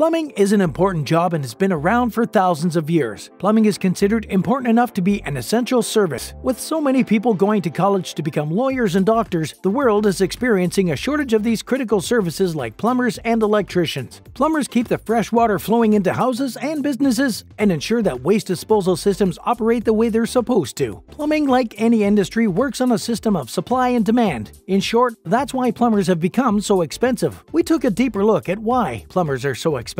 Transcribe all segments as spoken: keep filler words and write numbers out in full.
Plumbing is an important job and has been around for thousands of years. Plumbing is considered important enough to be an essential service. With so many people going to college to become lawyers and doctors, the world is experiencing a shortage of these critical services like plumbers and electricians. Plumbers keep the fresh water flowing into houses and businesses and ensure that waste disposal systems operate the way they're supposed to. Plumbing, like any industry, works on a system of supply and demand. In short, that's why plumbers have become so expensive. We took a deeper look at why plumbers are so expensive.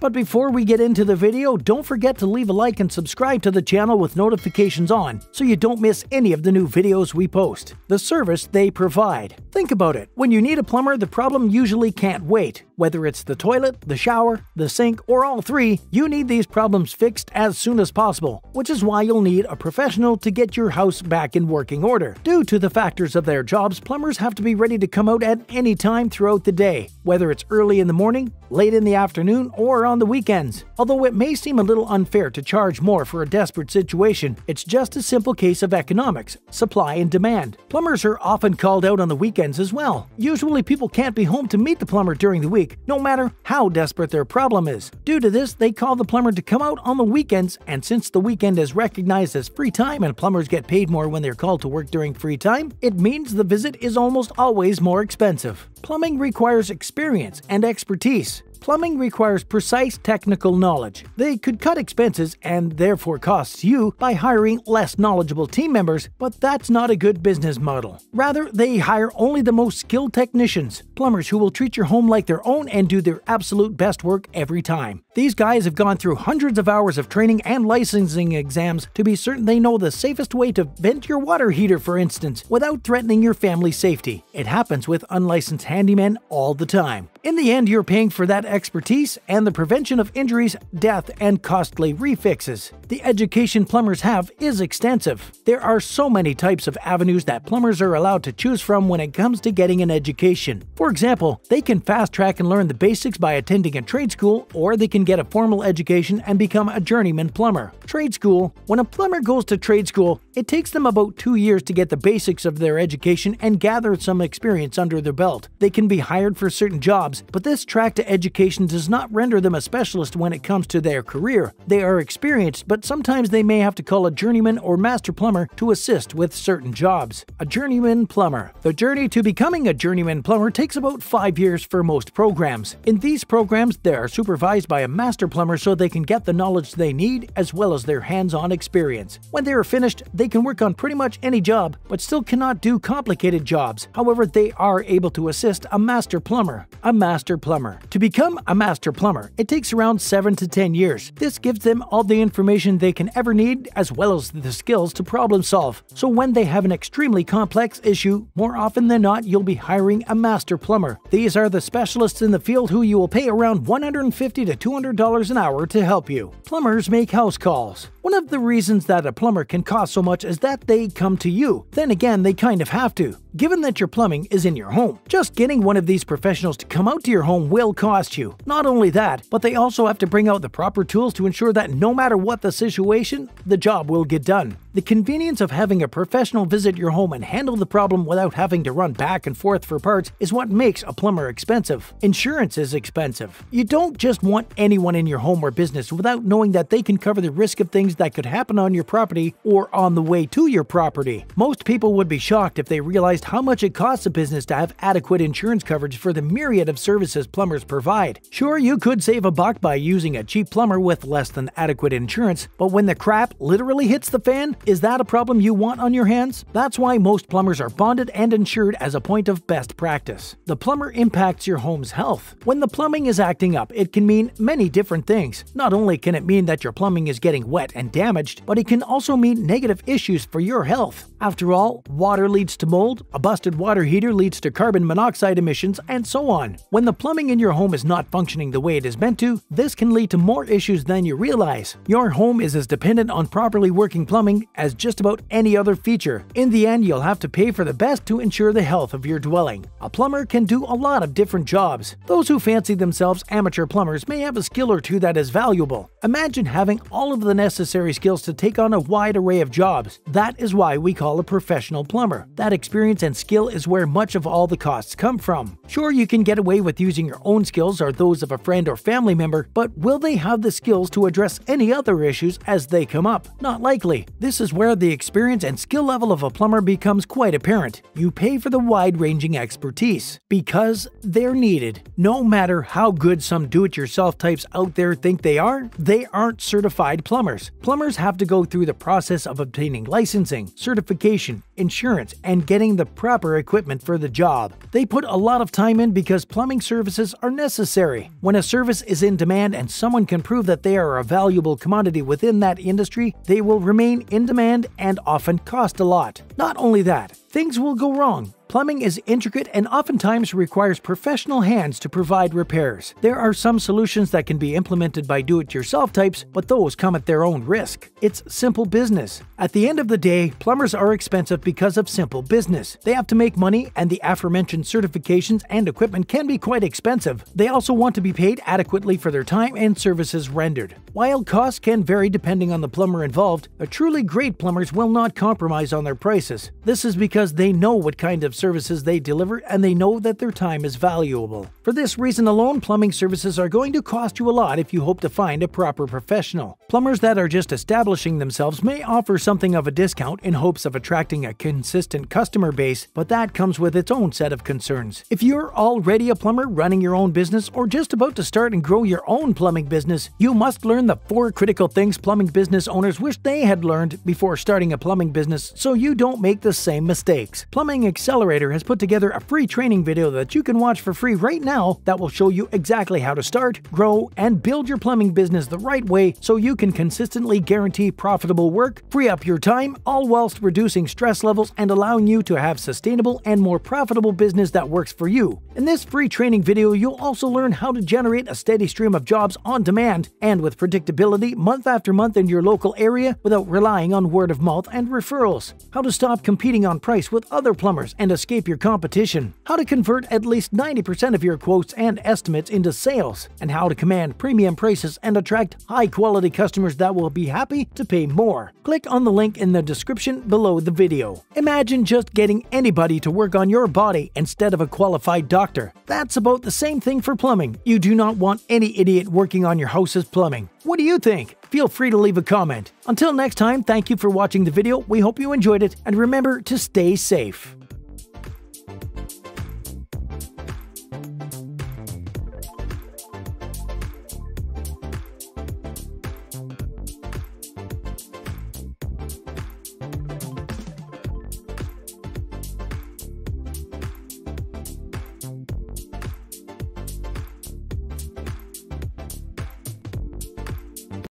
But before we get into the video, don't forget to leave a like and subscribe to the channel with notifications on so you don't miss any of the new videos we post. The service they provide. Think about it. When you need a plumber, the problem usually can't wait. Whether it's the toilet, the shower, the sink, or all three, you need these problems fixed as soon as possible, which is why you'll need a professional to get your house back in working order. Due to the factors of their jobs, plumbers have to be ready to come out at any time throughout the day, whether it's early in the morning, late in the afternoon, or on the weekends. Although it may seem a little unfair to charge more for a desperate situation, it's just a simple case of economics, supply and demand. Plumbers are often called out on the weekends as well. Usually people can't be home to meet the plumber during the week, no matter how desperate their problem is. Due to this, they call the plumber to come out on the weekends, and since the weekend is recognized as free time and plumbers get paid more when they're called to work during free time, it means the visit is almost always more expensive. Plumbing requires experience and expertise. Plumbing requires precise technical knowledge. They could cut expenses and therefore costs you by hiring less knowledgeable team members, but that's not a good business model. Rather, they hire only the most skilled technicians, plumbers who will treat your home like their own and do their absolute best work every time. These guys have gone through hundreds of hours of training and licensing exams to be certain they know the safest way to vent your water heater, for instance, without threatening your family's safety. It happens with unlicensed handymen all the time. In the end, you're paying for that expertise and the prevention of injuries, death, and costly refixes. The education plumbers have is extensive. There are so many types of avenues that plumbers are allowed to choose from when it comes to getting an education. For example, they can fast track and learn the basics by attending a trade school, or they can get a formal education and become a journeyman plumber. Trade school. When a plumber goes to trade school, it takes them about two years to get the basics of their education and gather some experience under their belt. They can be hired for certain jobs, but this track to education does not render them a specialist when it comes to their career. They are experienced, but sometimes they may have to call a journeyman or master plumber to assist with certain jobs. A journeyman plumber. The journey to becoming a journeyman plumber takes about five years for most programs. In these programs, they are supervised by a master plumber so they can get the knowledge they need as well as their hands-on experience. When they are finished, they They can work on pretty much any job, but still cannot do complicated jobs. However, they are able to assist a master plumber. A master plumber. To become a master plumber, it takes around seven to ten years. This gives them all the information they can ever need as well as the skills to problem solve. So when they have an extremely complex issue, more often than not, you'll be hiring a master plumber. These are the specialists in the field who you will pay around one hundred fifty to two hundred dollars an hour to help you. Plumbers make house calls. One of the reasons that a plumber can cost so much is that they come to you. Then again, they kind of have to, given that your plumbing is in your home. Just getting one of these professionals to come out to your home will cost you. Not only that, but they also have to bring out the proper tools to ensure that no matter what the situation, the job will get done. The convenience of having a professional visit your home and handle the problem without having to run back and forth for parts is what makes a plumber expensive. Insurance is expensive. You don't just want anyone in your home or business without knowing that they can cover the risk of things that could happen on your property or on the way to your property. Most people would be shocked if they realized how much it costs a business to have adequate insurance coverage for the myriad of services plumbers provide. Sure, you could save a buck by using a cheap plumber with less than adequate insurance, but when the crap literally hits the fan, is that a problem you want on your hands? That's why most plumbers are bonded and insured as a point of best practice. The plumber impacts your home's health. When the plumbing is acting up, it can mean many different things. Not only can it mean that your plumbing is getting wet and damaged, but it can also mean negative issues for your health. After all, water leads to mold, a busted water heater leads to carbon monoxide emissions, and so on. When the plumbing in your home is not functioning the way it is meant to, this can lead to more issues than you realize. Your home is as dependent on properly working plumbing as just about any other feature. In the end, you'll have to pay for the best to ensure the health of your dwelling. A plumber can do a lot of different jobs. Those who fancy themselves amateur plumbers may have a skill or two that is valuable. Imagine having all of the necessary necessary skills to take on a wide array of jobs. That is why we call a professional plumber. That experience and skill is where much of all the costs come from. Sure, you can get away with using your own skills or those of a friend or family member, but will they have the skills to address any other issues as they come up? Not likely. This is where the experience and skill level of a plumber becomes quite apparent. You pay for the wide-ranging expertise because they're needed. No matter how good some do-it-yourself types out there think they are, they aren't certified plumbers. Plumbers have to go through the process of obtaining licensing, certification, insurance, and getting the proper equipment for the job. They put a lot of time in because plumbing services are necessary. When a service is in demand and someone can prove that they are a valuable commodity within that industry, they will remain in demand and often cost a lot. Not only that, things will go wrong. Plumbing is intricate and oftentimes requires professional hands to provide repairs. There are some solutions that can be implemented by do-it-yourself types, but those come at their own risk. It's simple business. At the end of the day, plumbers are expensive because of simple business. They have to make money, and the aforementioned certifications and equipment can be quite expensive. They also want to be paid adequately for their time and services rendered. While costs can vary depending on the plumber involved, a truly great plumbers will not compromise on their prices. This is because they know what kind of services they deliver, and they know that their time is valuable. For this reason alone, plumbing services are going to cost you a lot if you hope to find a proper professional. Plumbers that are just establishing themselves may offer something of a discount in hopes of attracting a consistent customer base, but that comes with its own set of concerns. If you're already a plumber running your own business or just about to start and grow your own plumbing business, you must learn the four critical things plumbing business owners wish they had learned before starting a plumbing business so you don't make the same mistakes. Plumbing Accelerator has put together a free training video that you can watch for free right now that will show you exactly how to start, grow, and build your plumbing business the right way so you can consistently guarantee profitable work, free up your time, all whilst reducing stress levels and allowing you to have sustainable and more profitable business that works for you. In this free training video, you'll also learn how to generate a steady stream of jobs on demand and with predictability month after month in your local area without relying on word of mouth and referrals, how to stop competing on price with other plumbers and escape your competition, how to convert at least ninety percent of your quotes and estimates into sales, and how to command premium prices and attract high-quality customers that will be happy to pay more. Click on the link in the description below the video. Imagine just getting anybody to work on your body instead of a qualified doctor. That's about the same thing for plumbing. You do not want any idiot working on your house's plumbing. What do you think? Feel free to leave a comment. Until next time, thank you for watching the video. We hope you enjoyed it, and remember to stay safe.